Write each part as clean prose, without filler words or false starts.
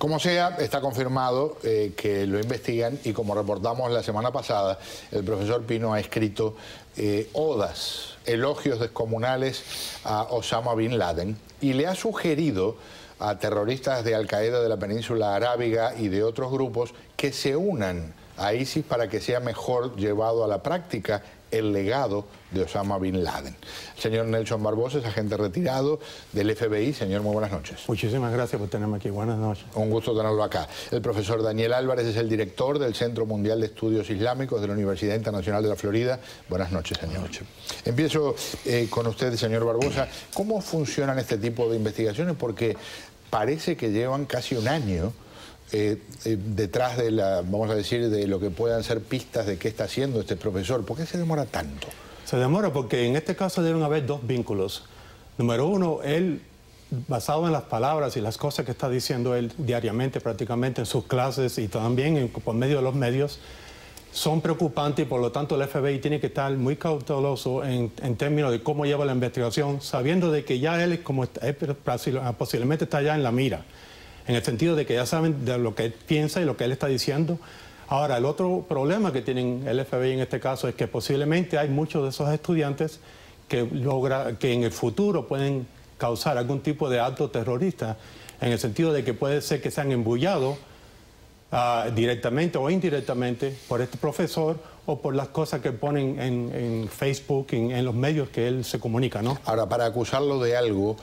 Como sea, está confirmado que lo investigan y, como reportamos la semana pasada, el profesor Pino ha escrito odas, elogios descomunales a Osama Bin Laden y le ha sugerido a terroristas de Al Qaeda de la península arábiga y de otros grupos que se unan a ISIS para que sea mejor llevado a la práctica el legado de Osama Bin Laden. Señor Nelson Barbosa, es agente retirado del FBI. Señor, muy buenas noches. Muchísimas gracias por tenerme aquí. Buenas noches. Un gusto tenerlo acá. El profesor Daniel Álvarez es el director del Centro Mundial de Estudios Islámicos de la Universidad Internacional de la Florida. Buenas noches, señor. Buenas noches. Empiezo con usted, señor Barbosa. ¿Cómo funcionan este tipo de investigaciones? Porque parece que llevan casi un año detrás de la, vamos a decir, de lo que puedan ser pistas de qué está haciendo este profesor. ¿Por qué se demora tanto? Se demora porque en este caso deben haber dos vínculos. Número uno, él, basado en las palabras y las cosas que está diciendo él diariamente, prácticamente en sus clases y también por medio de los medios, son preocupantes y por lo tanto el FBI tiene que estar muy cauteloso en términos de cómo lleva la investigación, sabiendo de que ya él, como posiblemente está ya en la mira, en el sentido de que ya saben de lo que él piensa y lo que él está diciendo. Ahora, el otro problema que tienen el FBI en este caso es que posiblemente hay muchos de esos estudiantes que en el futuro pueden causar algún tipo de acto terrorista, en el sentido de que puede ser que sean embullados directamente o indirectamente por este profesor o por las cosas que ponen en Facebook, en los medios que él se comunica, ¿no? Ahora, para acusarlo de algo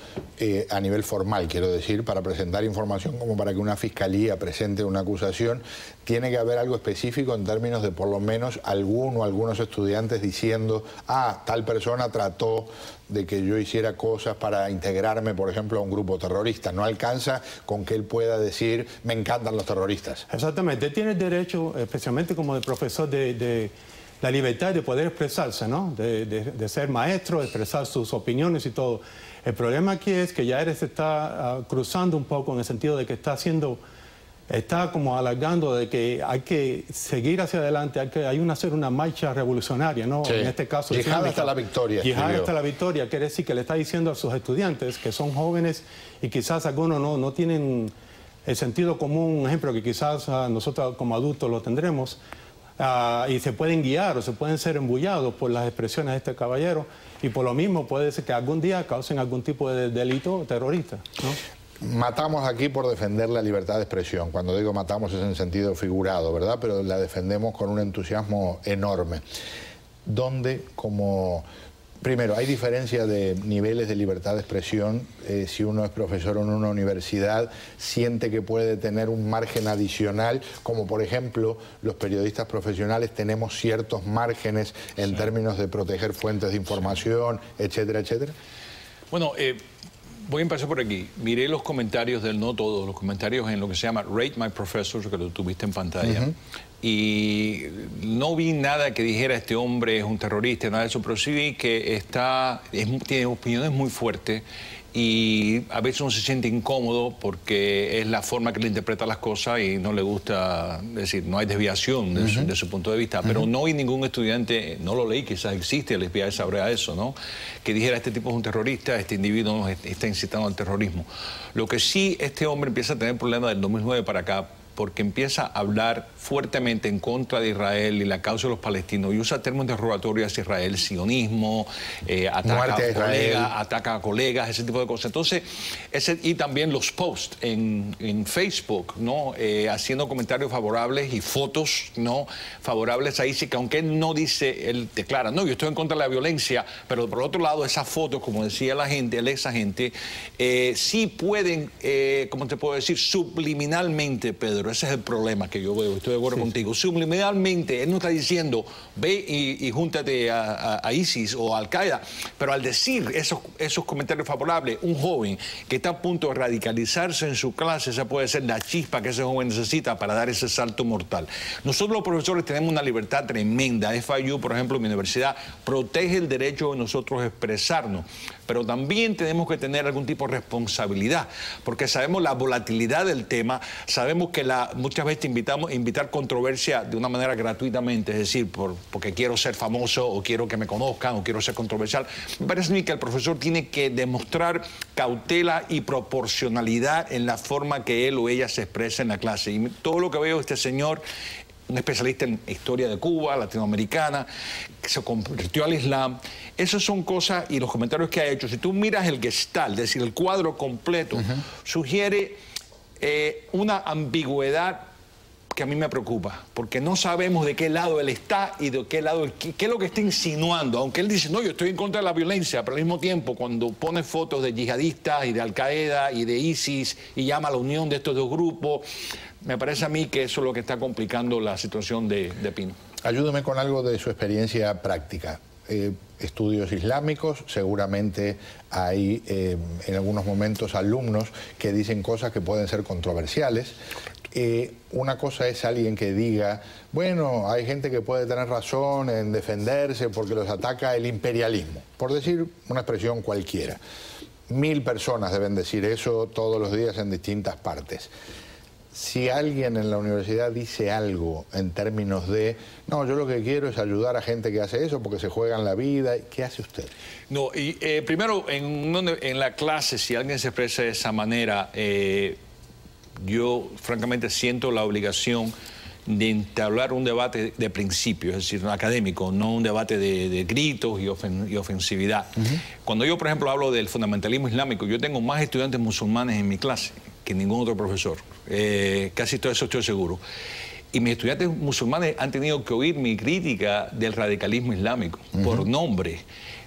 a nivel formal, quiero decir, para presentar información como para que una fiscalía presente una acusación, tiene que haber algo específico en términos de por lo menos algunos estudiantes diciendo, ah, tal persona trató de que yo hiciera cosas para integrarme, por ejemplo, a un grupo terrorista. No alcanza con que él pueda decir, me encantan los terroristas. Exactamente. Él tiene el derecho, especialmente como de profesor, de la libertad de poder expresarse, ¿no? De ser maestro, expresar sus opiniones y todo. El problema aquí es que ya él se está cruzando un poco en el sentido de que está haciendo, está como alargando de que hay que seguir hacia adelante, hacer una marcha revolucionaria, ¿no? Sí. En este caso, llegar hasta la victoria. Llegar hasta la victoria quiere decir que le está diciendo a sus estudiantes, que son jóvenes y quizás algunos no tienen el sentido común, un ejemplo que quizás nosotros como adultos lo tendremos, y se pueden guiar o se pueden ser embullados por las expresiones de este caballero, y por lo mismo puede ser que algún día causen algún tipo de delito terrorista, ¿no? Matamos aquí por defender la libertad de expresión. Cuando digo matamos es en sentido figurado, ¿verdad? Pero la defendemos con un entusiasmo enorme. Donde, como... Primero, hay diferencia de niveles de libertad de expresión. Si uno es profesor en una universidad, siente que puede tener un margen adicional, como por ejemplo los periodistas profesionales tenemos ciertos márgenes en términos de proteger fuentes de información, etcétera, etcétera. Bueno, voy a empezar por aquí. Miré los comentarios no todos, los comentarios en lo que se llama Rate My Professor, que lo tuviste en pantalla. Y no vi nada que dijera este hombre es un terrorista, nada de eso, pero sí vi que tiene opiniones muy fuertes y a veces uno se siente incómodo porque es la forma que le interpreta las cosas y no le gusta, es decir, no hay desviación de su punto de vista. Pero no vi ningún estudiante, no lo leí, quizás existe, el FBI sabrá eso, ¿no? Que dijera, este tipo es un terrorista, este individuo nos está incitando al terrorismo. Lo que sí, este hombre empieza a tener problemas del 2009 para acá, porque empieza a hablar fuertemente en contra de Israel y la causa de los palestinos, y usa términos derogatorios hacia Israel, sionismo, ataca a colegas, ese tipo de cosas. Entonces, y también los posts en Facebook, ¿no? Haciendo comentarios favorables y fotos, ¿no? Favorables a ISIS, que aunque él no dice, él declara, no, yo estoy en contra de la violencia, pero por otro lado, esas fotos, como decía la gente, el exagente, sí pueden, ¿cómo te puedo decir? Subliminalmente, Pedro. Ese es el problema que yo veo, estoy de acuerdo contigo. Subliminalmente, él no está diciendo ve y júntate a ISIS o a Al Qaeda, pero al decir esos comentarios favorables, un joven que está a punto de radicalizarse en su clase, esa puede ser la chispa que ese joven necesita para dar ese salto mortal. Nosotros los profesores tenemos una libertad tremenda. FIU, por ejemplo, mi universidad, protege el derecho de nosotros a expresarnos, pero también tenemos que tener algún tipo de responsabilidad, porque sabemos la volatilidad del tema, sabemos que la muchas veces te invitamos a invitar controversia de una manera gratuitamente, es decir, porque quiero ser famoso o quiero que me conozcan o quiero ser controversial. Me parece a mí que el profesor tiene que demostrar cautela y proporcionalidad en la forma que él o ella se expresa en la clase. Y todo lo que veo este señor, un especialista en historia de Cuba, latinoamericana, que se convirtió al Islam. Esas son cosas, y los comentarios que ha hecho, si tú miras el gestalt, es decir, el cuadro completo, sugiere una ambigüedad que a mí me preocupa, porque no sabemos de qué lado él está y de qué lado él, qué es lo que está insinuando. Aunque él dice, no, yo estoy en contra de la violencia, pero al mismo tiempo, cuando pone fotos de yihadistas y de Al Qaeda y de ISIS y llama a la unión de estos dos grupos, me parece a mí que eso es lo que está complicando la situación de Pino. Ayúdame con algo de su experiencia práctica. Estudios islámicos, seguramente hay en algunos momentos alumnos que dicen cosas que pueden ser controversiales. Una cosa es alguien que diga, bueno, hay gente que puede tener razón en defenderse porque los ataca el imperialismo, por decir una expresión cualquiera. 1000 personas deben decir eso todos los días en distintas partes. Si alguien en la universidad dice algo en términos de, no, yo lo que quiero es ayudar a gente que hace eso porque se juegan la vida, ¿qué hace usted? No, y primero, en la clase, si alguien se expresa de esa manera, yo francamente siento la obligación de entablar un debate de principio, es decir, un académico, no un debate de gritos y ofensividad. Cuando yo, por ejemplo, hablo del fundamentalismo islámico, yo tengo más estudiantes musulmanes en mi clase que ningún otro profesor, casi todo eso estoy seguro. Y mis estudiantes musulmanes han tenido que oír mi crítica del radicalismo islámico, por nombre.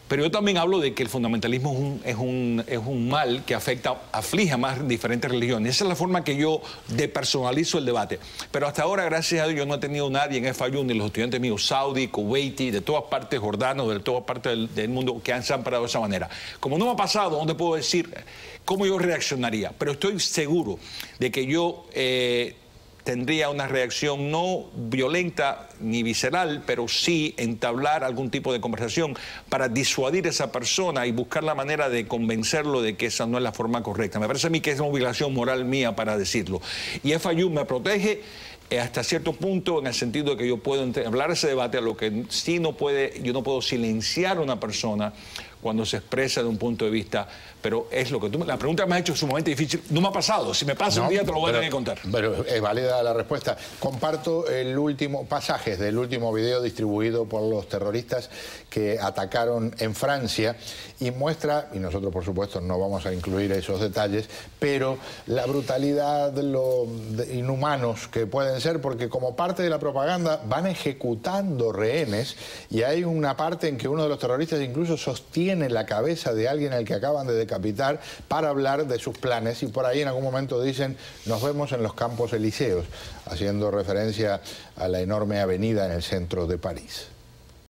Pero yo también hablo de que el fundamentalismo es un mal que aflige a más diferentes religiones. Esa es la forma que yo depersonalizo el debate. Pero hasta ahora, gracias a Dios, yo no he tenido nadie en FIU, ni los estudiantes míos, saudí, kuwaití, de todas partes, jordanos, de todas partes del mundo, que se han parado de esa manera. Como no me ha pasado, no te puedo decir cómo yo reaccionaría. Pero estoy seguro de que yo tendría una reacción no violenta ni visceral, pero sí entablar algún tipo de conversación para disuadir a esa persona y buscar la manera de convencerlo de que esa no es la forma correcta. Me parece a mí que es una obligación moral mía para decirlo. Y FIU me protege hasta cierto punto, en el sentido de que yo puedo hablar ese debate, a lo que sí no puede, yo no puedo silenciar a una persona cuando se expresa de un punto de vista, pero es lo que tú... La pregunta que me has hecho es sumamente difícil, no me ha pasado, si me pasa un día te lo voy a tener que contar. Pero es válida la respuesta. Comparto el último pasaje del último video distribuido por los terroristas que atacaron en Francia y muestra, y nosotros por supuesto no vamos a incluir esos detalles, pero la brutalidad, lo inhumanos que pueden ser, porque como parte de la propaganda van ejecutando rehenes y hay una parte en que uno de los terroristas incluso sostiene en la cabeza de alguien al que acaban de decapitar para hablar de sus planes, y por ahí en algún momento dicen, nos vemos en los Campos Elíseos, haciendo referencia a la enorme avenida en el centro de París.